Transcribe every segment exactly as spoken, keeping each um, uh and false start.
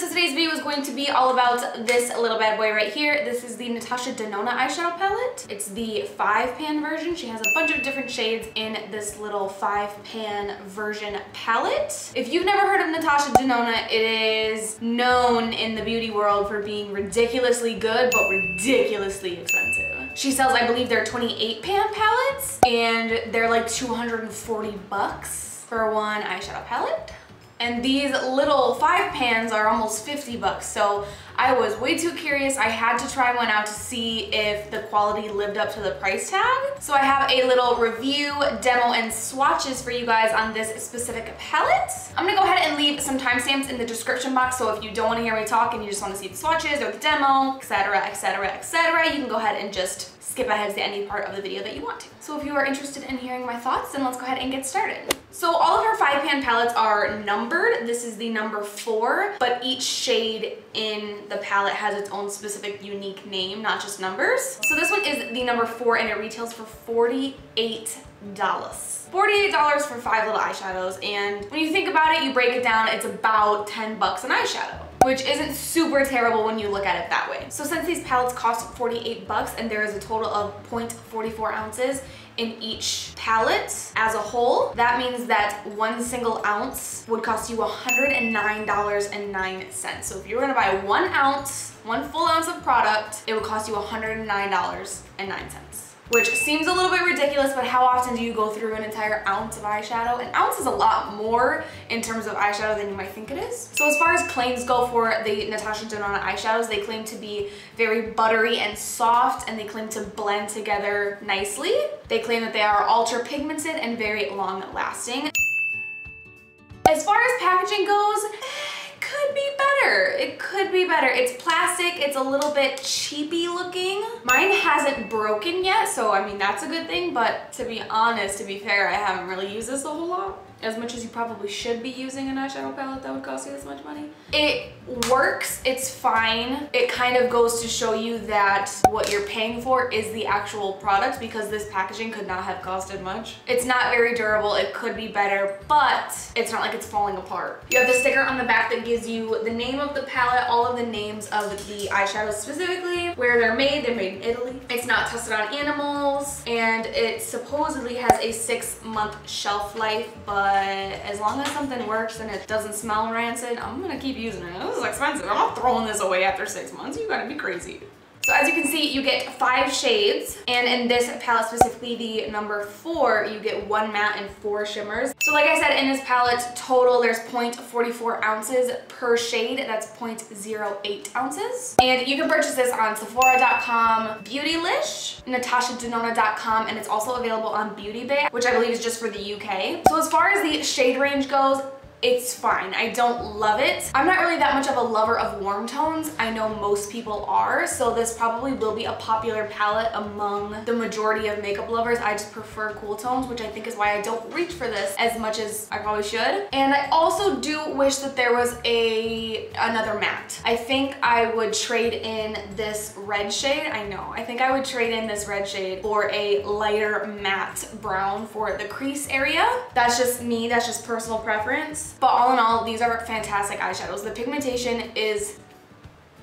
so today's video is going to be all about this little bad boy right here. This is the Natasha Denona eyeshadow palette. It's the five pan version. She has a bunch of different shades in this little five pan version palette. If you've never heard of Natasha Denona, it is known in the beauty world for being ridiculously good, but ridiculously expensive. She sells, I believe, there are twenty-eight pan palettes, and they're like two hundred forty bucks for one eyeshadow palette. And these little five pans are almost fifty bucks, so I was way too curious. I had to try one out to see if the quality lived up to the price tag. So I have a little review, demo, and swatches for you guys on this specific palette. I'm gonna go ahead and leave some timestamps in the description box, so if you don't wanna hear me talk and you just wanna see the swatches or the demo, et cetera, et cetera, et cetera, you can go ahead and just skip ahead to any part of the video that you want to. So if you are interested in hearing my thoughts, then let's go ahead and get started. So all of her five pan palettes are numbered. This is the number four, but each shade in the palette has its own specific unique name, not just numbers. So this one is the number four and it retails for forty-eight dollars. forty-eight dollars for five little eyeshadows, and when you think about it, you break it down, it's about ten bucks an eyeshadow, which isn't super terrible when you look at it that way. So since these palettes cost forty-eight bucks and there is a total of zero point four four ounces in each palette as a whole, that means that one single ounce would cost you one hundred nine dollars and nine cents. So if you were gonna buy one ounce, one full ounce of product, it would cost you one hundred nine dollars and nine cents. Which seems a little bit ridiculous, but how often do you go through an entire ounce of eyeshadow? An ounce is a lot more in terms of eyeshadow than you might think it is. So as far as claims go for the Natasha Denona eyeshadows, they claim to be very buttery and soft, and they claim to blend together nicely. They claim that they are ultra pigmented and very long lasting. As far as packaging goes, could be better. It could be better. It's plastic. It's a little bit cheapy looking. Mine hasn't broken yet, so I mean that's a good thing, but to be honest, to be fair, I haven't really used this a whole lot. As much as you probably should be using an eyeshadow palette that would cost you this much money. It works, it's fine. It kind of goes to show you that what you're paying for is the actual product, because this packaging could not have costed much. It's not very durable, it could be better, but it's not like it's falling apart. You have the sticker on the back that gives you the name of the palette, all of the names of the eyeshadows specifically, where they're made, they're made in Italy. It's not tested on animals, and it supposedly has a six month shelf life, but But as long as something works and it doesn't smell rancid, I'm gonna keep using it. This is expensive. I'm not throwing this away after six months. You gotta be crazy. So as you can see, you get five shades, and in this palette specifically, the number four, you get one matte and four shimmers. So like I said, in this palette total, there's zero point four four ounces per shade. That's zero point zero eight ounces. And you can purchase this on Sephora dot com, Beautylish, Natasha Denona dot com, and it's also available on Beauty Bay, which I believe is just for the U K. So as far as the shade range goes, it's fine. I don't love it. I'm not really that much of a lover of warm tones. I know most people are, so this probably will be a popular palette among the majority of makeup lovers. I just prefer cool tones, which I think is why I don't reach for this as much as I probably should. And I also do wish that there was a another matte. I think I would trade in this red shade. I know. I think I would trade in this red shade for a lighter matte brown for the crease area. That's just me. That's just personal preference. But all in all, these are fantastic eyeshadows. The pigmentation is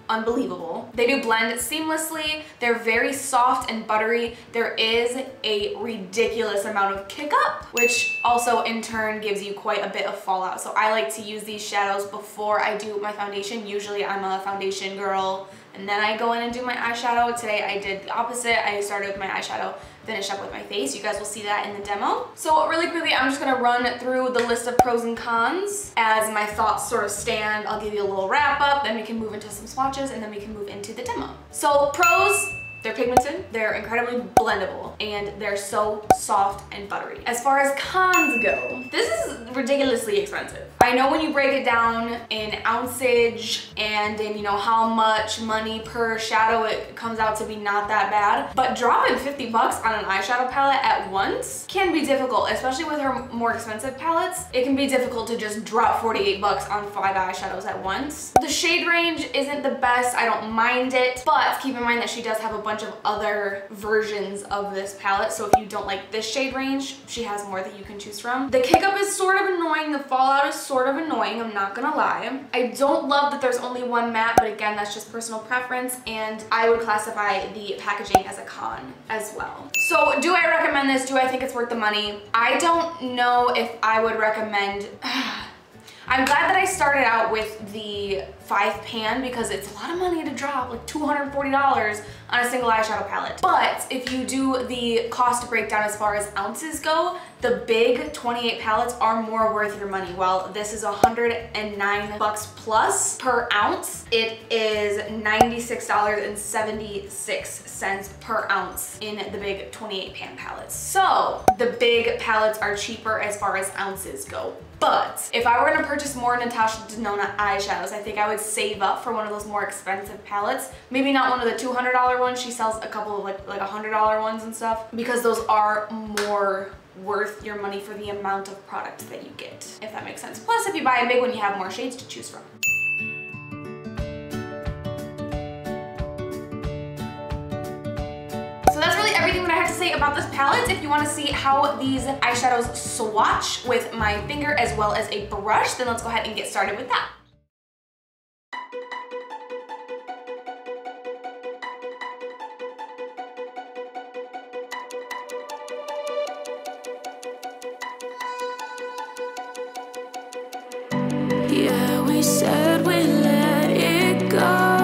unbelievable. They do blend seamlessly. They're very soft and buttery. There is a ridiculous amount of kick up, which also in turn gives you quite a bit of fallout. So I like to use these shadows before I do my foundation. Usually I'm a foundation girl, and then I go in and do my eyeshadow. Today I did the opposite. I started with my eyeshadow, finished up with my face. You guys will see that in the demo. So really quickly, I'm just gonna run through the list of pros and cons as my thoughts sort of stand. I'll give you a little wrap up, then we can move into some swatches, and then we can move into the demo. So pros, they're pigmented, they're incredibly blendable, and they're so soft and buttery. As far as cons go, this is ridiculously expensive. I know when you break it down in ounceage and in, you know, how much money per shadow, it comes out to be not that bad, but dropping fifty bucks on an eyeshadow palette at once can be difficult, especially with her more expensive palettes. It can be difficult to just drop forty-eight bucks on five eyeshadows at once. The shade range isn't the best. I don't mind it, but keep in mind that she does have a bunch of other versions of this this palette, so if you don't like this shade range, she has more that you can choose from. The kick up is sort of annoying. The fallout is sort of annoying, I'm not gonna lie. I don't love that there's only one matte, but again, that's just personal preference, and I would classify the packaging as a con as well. So do I recommend this? Do I think it's worth the money? I don't know if I would recommend... I'm glad that I started out with the five pan because it's a lot of money to drop, like two hundred forty dollars on a single eyeshadow palette. But if you do the cost breakdown as far as ounces go, the big twenty-eight palettes are more worth your money. While this is one hundred nine bucks plus per ounce, it is ninety-six dollars and seventy-six cents per ounce in the big twenty-eight pan palettes. So the big palettes are cheaper as far as ounces go. But if I were gonna purchase more Natasha Denona eyeshadows, I think I would save up for one of those more expensive palettes. Maybe not one of the two hundred dollar ones. She sells a couple of like, like one hundred dollar ones and stuff, because those are more worth your money for the amount of product that you get, if that makes sense. Plus, if you buy a big one, you have more shades to choose from. So that's really everything that I have to say about this palette. If you want to see how these eyeshadows swatch with my finger as well as a brush, then let's go ahead and get started with that. Yeah, we said we let it go.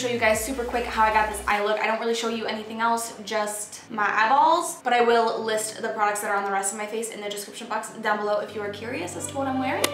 Show you guys super quick how I got this eye look. I don't really show you anything else, just my eyeballs, but I will list the products that are on the rest of my face in the description box down below if you are curious as to what I'm wearing.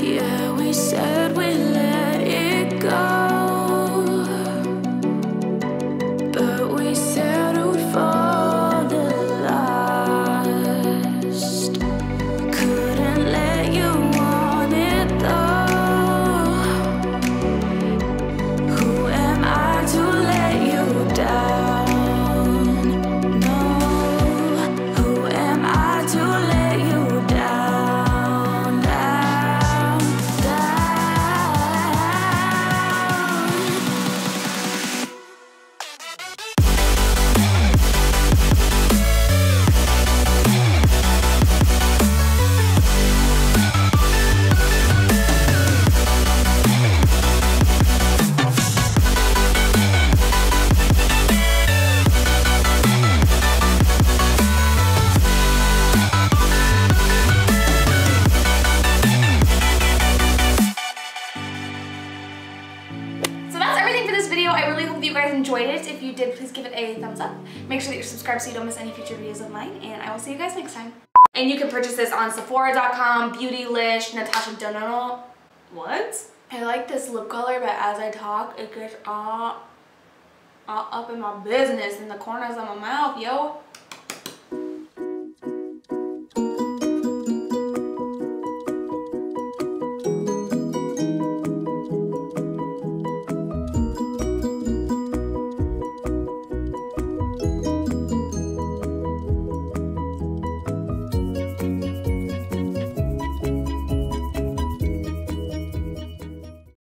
Yeah, we said we let it go. guys enjoyed it. If you did, please give it a thumbs up. Make sure that you're subscribed so you don't miss any future videos of mine, and I will see you guys next time. And you can purchase this on Sephora dot com, Beautylish, Natasha Denona. What? I like this lip color, but as I talk, it gets all, all up in my business, in the corners of my mouth, yo.